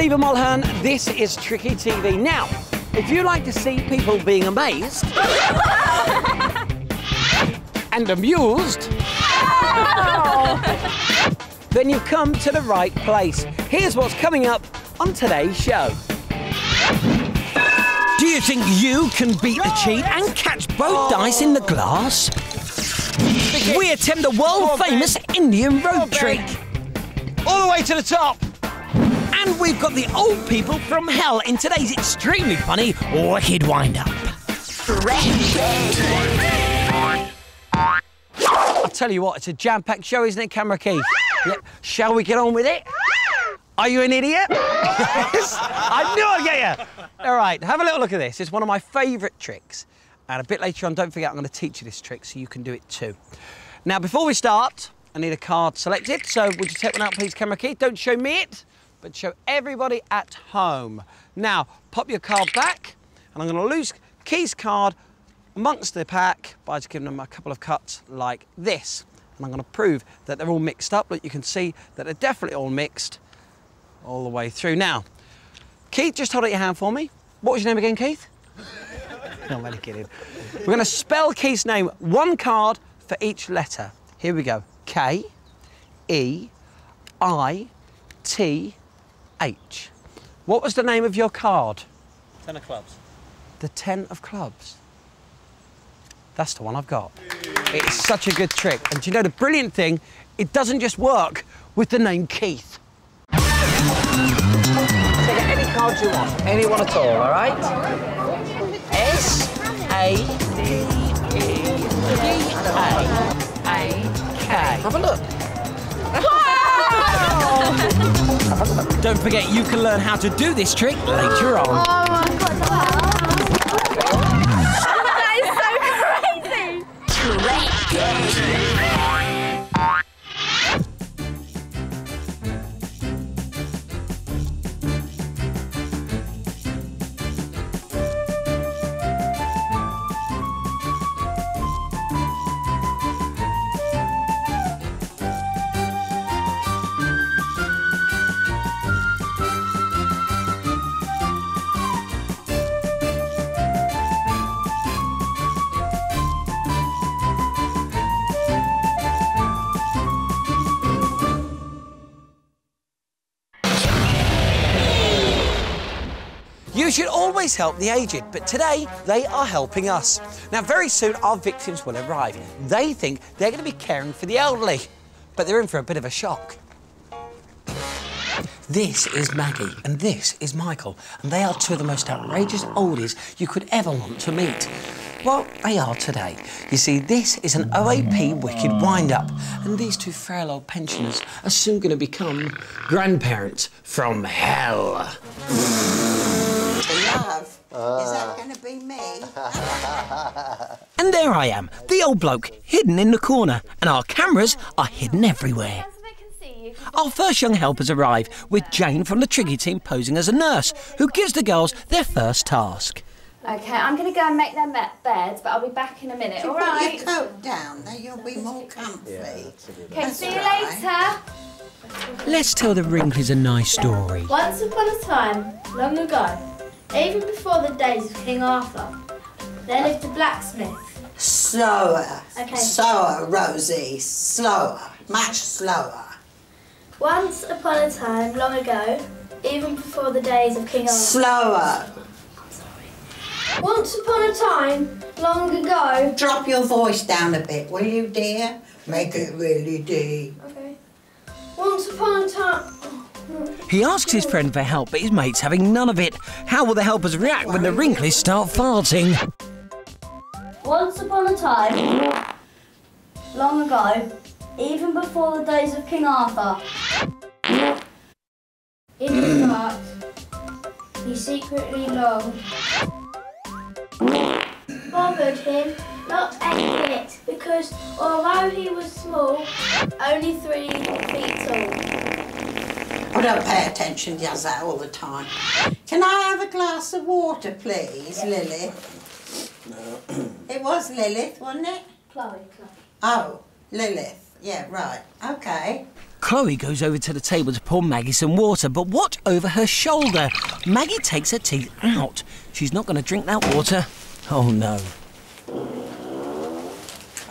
Stephen Mulhern, this is Tricky TV. Now, if you like to see people being amazed and amused, then you've come to the right place. Here's what's coming up on today's show. Do you think you can beat the cheat and catch both dice in the glass? We attempt the world-famous Indian road trick. All the way to the top. And we've got the old people from hell in today's extremely funny Wicked Wind-Up. I'll tell you what, it's a jam-packed show, isn't it, Camera Keith? Yep. Shall we get on with it? Are you an idiot? I knew I'd get you. All right, have a little look at this. It's one of my favourite tricks. And a bit later on, don't forget, I'm going to teach you this trick so you can do it too. Now, before we start, I need a card selected. So would you take one out, please, Camera Keith? Don't show me it, but show everybody at home. Now, pop your card back, and I'm going to lose Keith's card amongst the pack by just giving them a couple of cuts like this. And I'm going to prove that they're all mixed up. Look, you can see that they're definitely all mixed all the way through. Now, Keith, just hold out your hand for me. What was your name again, Keith? No, I'm only kidding. We're going to spell Keith's name, one card for each letter. Here we go. K-E-I-T-H. What was the name of your card? Ten of clubs. The Ten of Clubs. That's the one I've got. It's such a good trick. And do you know the brilliant thing? It doesn't just work with the name Keith. So get any card you want, any one at all, all right? S-A-D-E-A-A-K. Have a look. Wow! Don't forget, you can learn how to do this trick later on. Oh, my God. You should always help the aged, but today they are helping us. Now, very soon our victims will arrive. They think they're going to be caring for the elderly, but they're in for a bit of a shock. This is Maggie and this is Michael, and they are two of the most outrageous oldies you could ever want to meet. Well, they are today. You see, this is an OAP Wicked Wind-Up, and these two frail old pensioners are soon going to become grandparents from hell. Love. Is that going to be me? And there I am, the old bloke, hidden in the corner, and our cameras are hidden everywhere. Our first young helpers arrive, with Jane from the Tricky team posing as a nurse, who gives the girls their first task. OK, I'm going to go and make their beds, but I'll be back in a minute, all right? Put your coat down, then you'll be more comfy. Yeah, OK, see you later. Let's tell the Wrinklies a nice story. Once upon a time, long ago, even before the days of King Arthur, there lived a blacksmith. Slower, okay. Slower, Rosie, slower, much slower. Once upon a time, long ago, even before the days of King Arthur... Slower. I'm sorry. Once upon a time, long ago... Drop your voice down a bit, will you, dear? Make it really deep. OK. Once upon a time... He asks his friend for help, but his mate's having none of it. How will the helpers react when the Wrinklies start farting? Once upon a time, long ago, even before the days of King Arthur, in the dark, he secretly longed. Bothered him not a bit, because although he was small, only 3 feet tall. I don't pay attention, he does that all the time. Can I have a glass of water, please, Lilith? No. It was Lilith, wasn't it? Chloe. Oh, Lilith. Yeah, right. OK. Chloe goes over to the table to pour Maggie some water, but watch over her shoulder. Maggie takes her teeth out. She's not going to drink that water. Oh, no.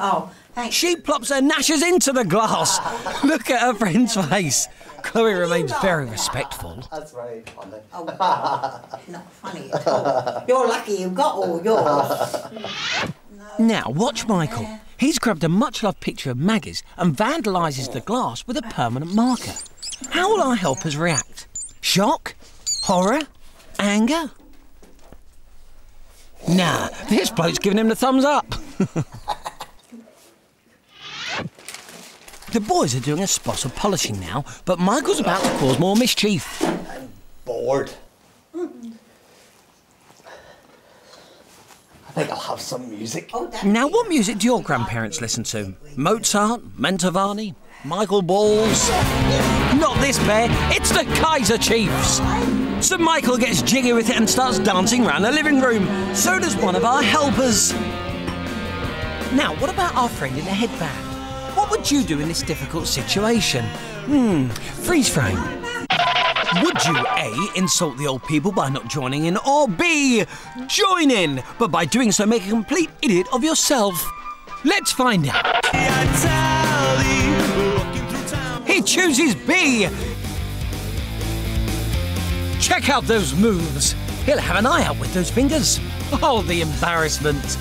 Oh, thanks. She plops her gnashers into the glass. Look at her friend's face. Chloe remains very respectful. That's very funny. Oh, not funny at all. You're lucky you've got all yours. Now, watch Michael. He's grabbed a much-loved picture of Maggie's and vandalises the glass with a permanent marker. How will our helpers react? Shock? Horror? Anger? Nah, this bloke's giving him the thumbs up. The boys are doing a spot of polishing now, but Michael's about to cause more mischief. I'm bored. I think I'll have some music. Oh, now, what music do your grandparents listen to? Mozart, Mantovani, Michael Balls? Not this pair, it's the Kaiser Chiefs! So Michael gets jiggy with it and starts dancing round the living room. So does one of our helpers. Now, what about our friend in the headband? What would you do in this difficult situation? Freeze frame. Would you A, insult the old people by not joining in, or B, join in, but by doing so make a complete idiot of yourself? Let's find out. He chooses B. Check out those moves. He'll have an eye out with those fingers. Oh, the embarrassment.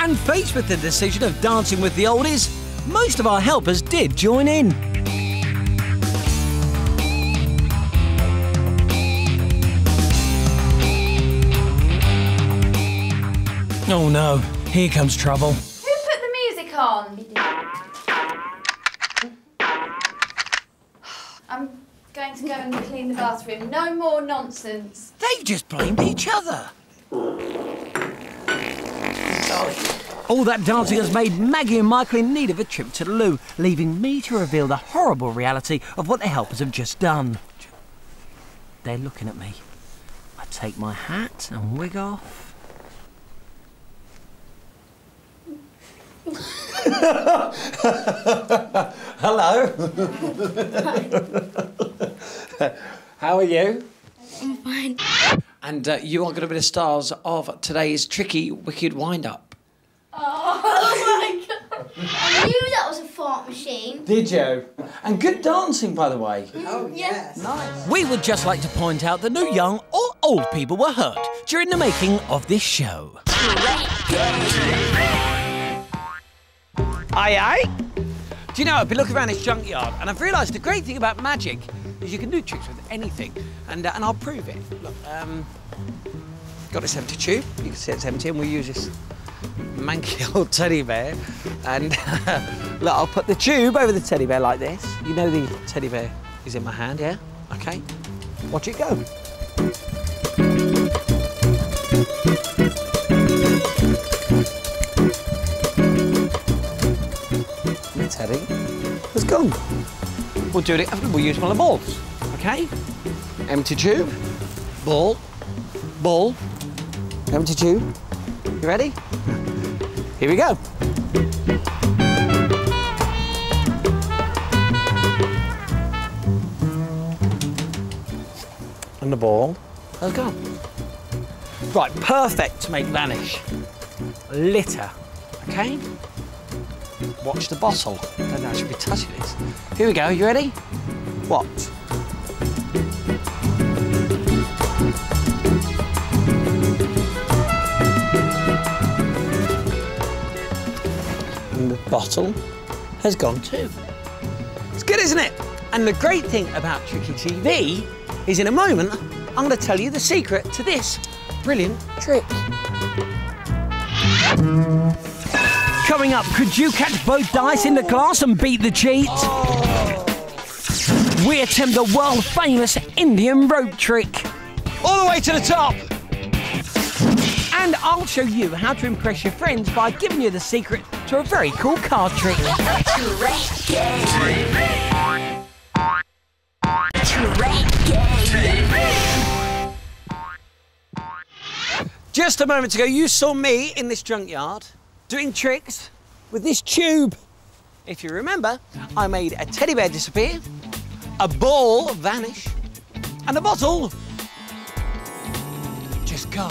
And faced with the decision of dancing with the oldies, most of our helpers did join in. Oh no, here comes trouble. Who put the music on? I'm going to go and clean the bathroom. No more nonsense. They've just blamed each other. Sorry. All that dancing has made Maggie and Michael in need of a trip to the loo, leaving me to reveal the horrible reality of what the helpers have just done. They're looking at me. I take my hat and wig off. Hello. How are you? I'm fine. And you are going to be the stars of today's Tricky Wicked Wind-Up. Oh, my God. I knew that was a fart machine. Did you? And good dancing, by the way. Oh, yes. Nice. We would just like to point out that no young or old people were hurt during the making of this show. Aye, aye. Do you know, I've been looking around this junkyard and I've realised the great thing about magic is you can do tricks with anything. And I'll prove it. Look, got this empty tube. You can see it's empty and we'll use this manky old teddy bear, and look, I'll put the tube over the teddy bear like this. You know the teddy bear is in my hand, yeah? Okay, watch it go. The teddy has gone. We'll do it, we'll use one of the balls, okay? Empty tube, ball, ball, empty tube. You ready? Here we go. And the ball has gone. Right, perfect to make vanish. Litter, okay? Watch the bottle. I don't know, I should be touching this. Here we go, you ready? What? Bottle has gone too. It's good, isn't it? And the great thing about Tricky TV is in a moment, I'm going to tell you the secret to this brilliant trick. Coming up, could you catch both dice in the glass and beat the cheat? Oh. We attempt the world-famous Indian rope trick. All the way to the top. And I'll show you how to impress your friends by giving you the secret to a very cool card trick. Just a moment ago, you saw me in this junkyard doing tricks with this tube. If you remember, I made a teddy bear disappear, a ball vanish, and a bottle just go.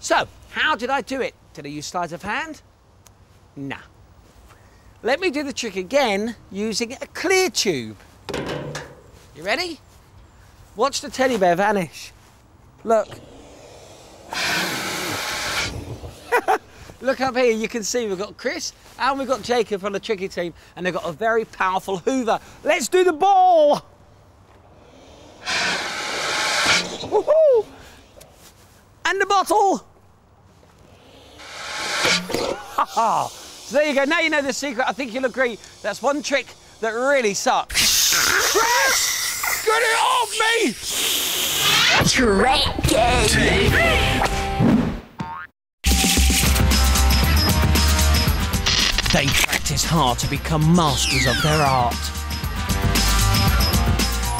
So, how did I do it? Did I use sleight of hand? Nah. Let me do the trick again using a clear tube. You ready? Watch the teddy bear vanish. Look. Look up here, you can see we've got Chris and we've got Jacob on the Tricky team, and they've got a very powerful hoover. Let's do the ball! Woohoo! And the bottle! So there you go, now you know the secret. I think you'll agree that's one trick that really sucks. Chris! Get it off me! Tricky TV! They practice hard to become masters of their art.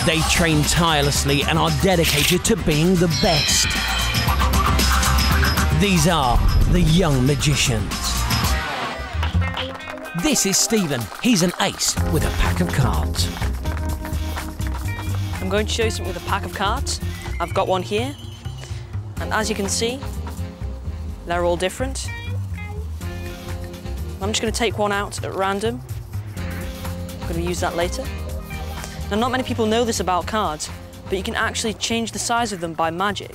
They train tirelessly and are dedicated to being the best. These are the young magicians. This is Stephen. He's an ace with a pack of cards. I'm going to show you something with a pack of cards. I've got one here. And as you can see, they're all different. I'm just going to take one out at random. I'm going to use that later. Now, not many people know this about cards, but you can actually change the size of them by magic.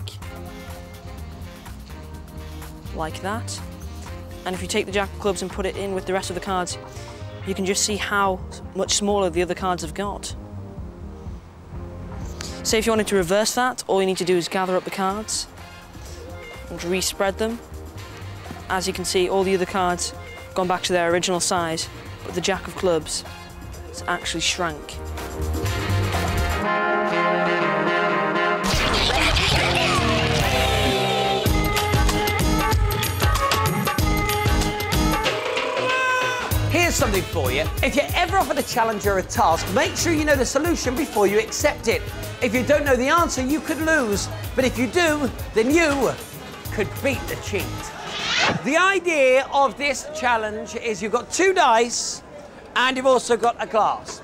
Like that. And if you take the jack of clubs and put it in with the rest of the cards, you can just see how much smaller the other cards have got. So if you wanted to reverse that, all you need to do is gather up the cards and re-spread them. As you can see, all the other cards gone back to their original size, but the jack of clubs has actually shrank. Here's something for you. If you're ever offered a challenge or a task, make sure you know the solution before you accept it. If you don't know the answer, you could lose. But if you do, then you could beat the cheat. The idea of this challenge is you've got two dice and you've also got a glass.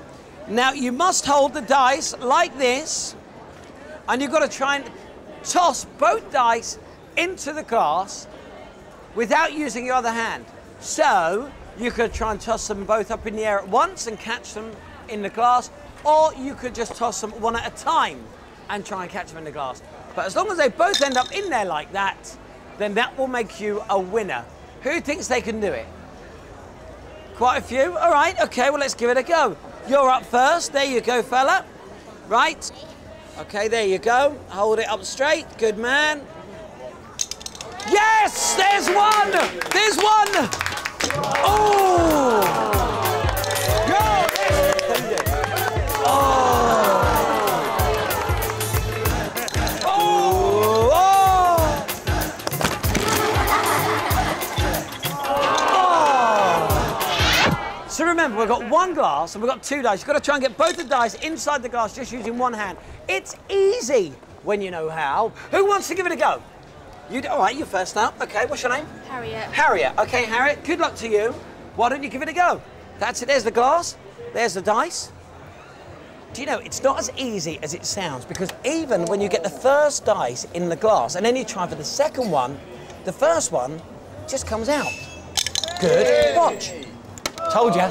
Now, you must hold the dice like this, and you've got to try and toss both dice into the glass without using your other hand. So, you could try and toss them both up in the air at once and catch them in the glass, or you could just toss them one at a time and try and catch them in the glass. But as long as they both end up in there like that, then that will make you a winner. Who thinks they can do it? Quite a few? All right, OK, well, let's give it a go. You're up first. There you go, fella. Right. OK, there you go. Hold it up straight. Good man. Yes! There's one! There's one! Oh! Go! Oh! So remember, we've got one glass and we've got two dice. You've got to try and get both the dice inside the glass just using one hand. It's easy when you know how. Who wants to give it a go? You do, all right, you're first up. OK, what's your name? Harriet. Harriet. OK, Harriet, good luck to you. Why don't you give it a go? That's it. There's the glass. There's the dice. Do you know, it's not as easy as it sounds, because even when you get the first dice in the glass and then you try for the second one, the first one just comes out. Good. Watch. Told you.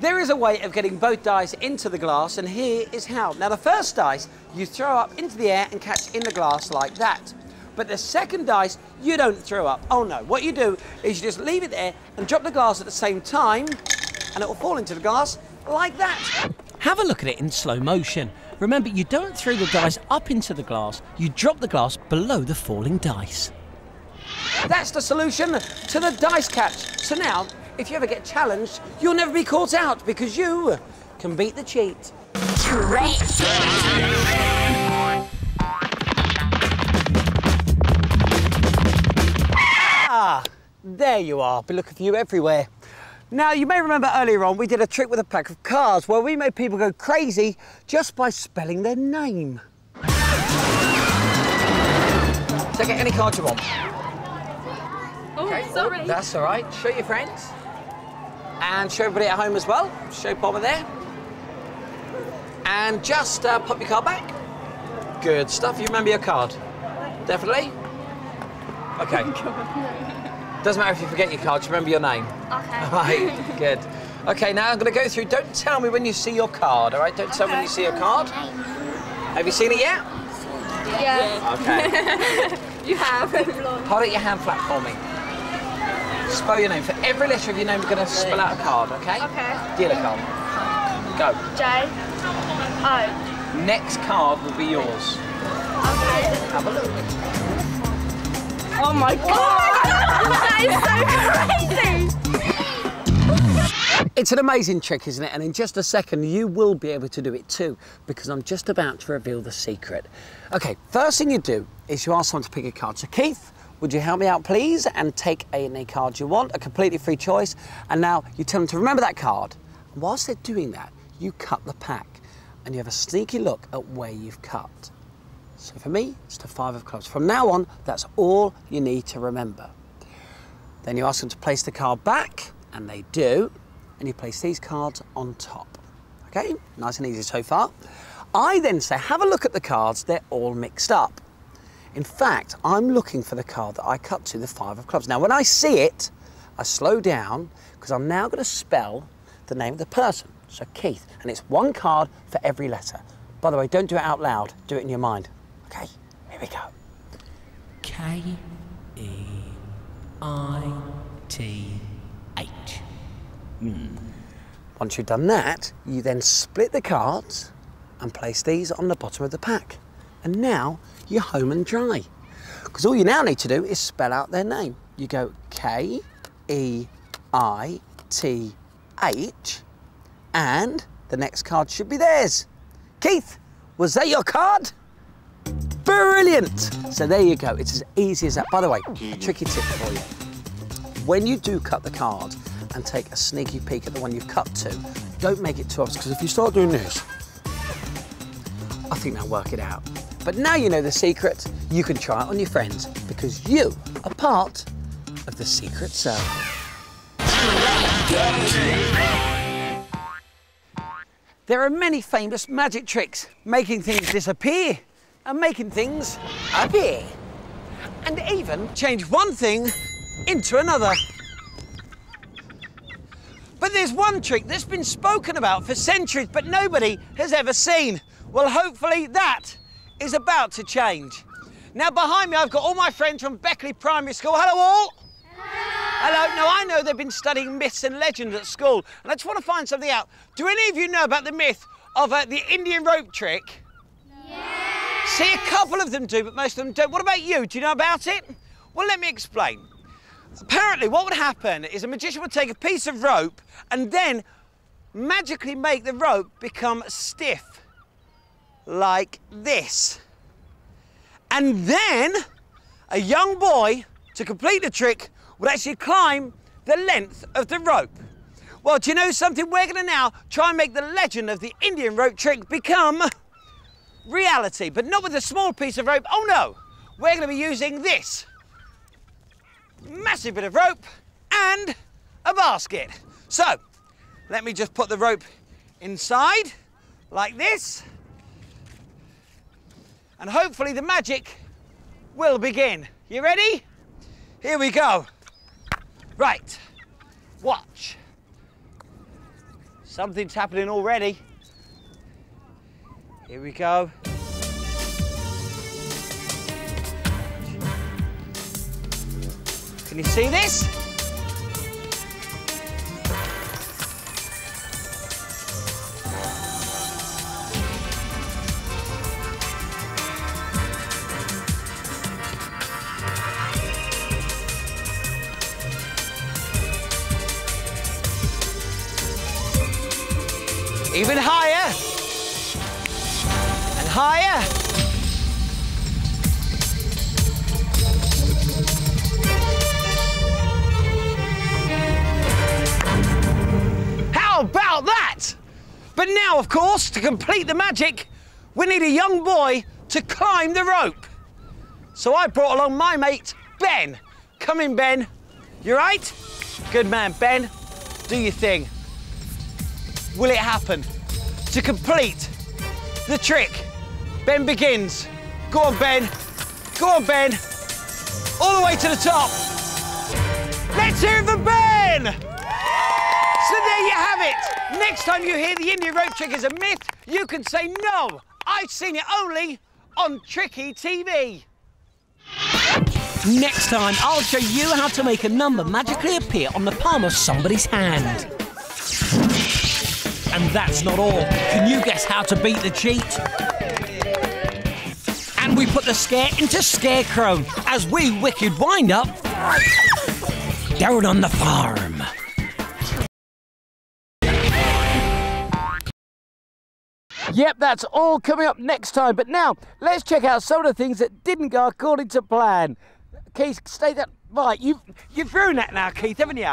There is a way of getting both dice into the glass, and here is how. Now, the first dice you throw up into the air and catch in the glass like that. But the second dice you don't throw up. Oh no, what you do is you just leave it there and drop the glass at the same time, and it will fall into the glass like that. Have a look at it in slow motion. Remember, you don't throw the dice up into the glass, you drop the glass below the falling dice. That's the solution to the dice catch. So now, if you ever get challenged, you'll never be caught out, because you can beat the cheat. Tricky. Ah, there you are. I've been looking for you everywhere. Now, you may remember earlier on we did a trick with a pack of cards where we made people go crazy just by spelling their name. So get any card you want. Okay. Sorry. That's all right. Show your friends. And show everybody at home as well. Show Bomber there. And just pop your card back. Good stuff. You remember your card? Definitely? Okay. Doesn't matter if you forget your card, just remember your name. Okay. All right, good. Okay, now I'm going to go through. Don't tell me when you see your card, all right? Don't tell me when you see your card. Have you seen it yet? Yeah. Okay. You have. Hold out your hand flat for me. Spell your name. For every letter of your name, we're going to spell out a card, okay? Okay. Deal a card. Go. J. O. Next card will be yours. Okay. Have a look. Oh my God! Oh my God. That is so crazy! It's an amazing trick, isn't it? And in just a second, you will be able to do it too, because I'm just about to reveal the secret. OK, first thing you do is you ask someone to pick a card. So, Keith, would you help me out, please, and take any card you want, a completely free choice. And now you tell them to remember that card. And whilst they're doing that, you cut the pack, and you have a sneaky look at where you've cut. So for me, it's the five of clubs. From now on, that's all you need to remember. Then you ask them to place the card back, and they do, and you place these cards on top. Okay, nice and easy so far. I then say, have a look at the cards, they're all mixed up. In fact, I'm looking for the card that I cut to, the five of clubs. Now, when I see it, I slow down, because I'm now gonna spell the name of the person. So Keith, and it's one card for every letter. By the way, don't do it out loud, do it in your mind. Okay, here we go. K-E-I-T-H. Once you've done that, you then split the cards and place these on the bottom of the pack. And now you're home and dry. Because all you now need to do is spell out their name. You go K-E-I-T-H, and the next card should be theirs. Keith, was that your card? Brilliant! So there you go, it's as easy as that. By the way, a tricky tip for you. When you do cut the card and take a sneaky peek at the one you've cut to, don't make it too obvious, because if you start doing this, I think they'll work it out. But now you know the secret, you can try it on your friends, because you are part of the secret service. There are many famous magic tricks, making things disappear and making things appear. And even change one thing into another. But there's one trick that's been spoken about for centuries, but nobody has ever seen. Well, hopefully that is about to change. Now, behind me, I've got all my friends from Beckley Primary School. Hello, all. Hello. Now, I know they've been studying myths and legends at school, and I just want to find something out. Do any of you know about the myth of the Indian rope trick? Yes. See, a couple of them do, but most of them don't. What about you? Do you know about it? Well, let me explain. Apparently, what would happen is a magician would take a piece of rope and then magically make the rope become stiff, like this. And then a young boy, to complete the trick, would actually climb the length of the rope. Well, do you know something? We're going to now try and make the legend of the Indian rope trick become reality, but not with a small piece of rope. Oh no, we're going to be using this massive bit of rope and a basket. So let me just put the rope inside like this, and hopefully the magic will begin. You ready? Here we go. Right, watch. Something's happening already. Here we go. Can you see this? Even higher, and higher. How about that? But now, of course, to complete the magic, we need a young boy to climb the rope. So I brought along my mate, Ben. Come in, Ben. You right? Good man, Ben. Do your thing. Will it happen? To complete the trick, Ben begins. Go on, Ben. Go on, Ben. All the way to the top. Let's hear it for Ben! So there you have it. Next time you hear the India rope trick is a myth, you can say no. I've seen it only on Tricky TV. Next time, I'll show you how to make a number magically appear on the palm of somebody's hand. And that's not all. Can you guess how to beat the cheat? And we put the scare into scarecrow as we wicked wind up down on the farm. Yep, that's all coming up next time. But now, let's check out some of the things that didn't go according to plan. Keith, stay that right. You've ruined that now, Keith, haven't you?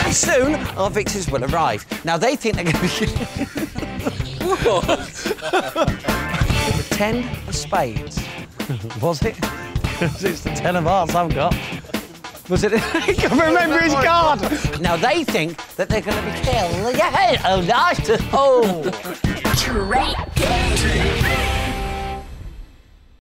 Very soon, our victims will arrive. Now, they think they're going to be... What? 10 of spades. Was it? Because it's the 10 of hearts I've got. Was it? I can't remember his card. Now, they think that they're going to be killed. Yeah, oh, nice. Oh. Tricky TV.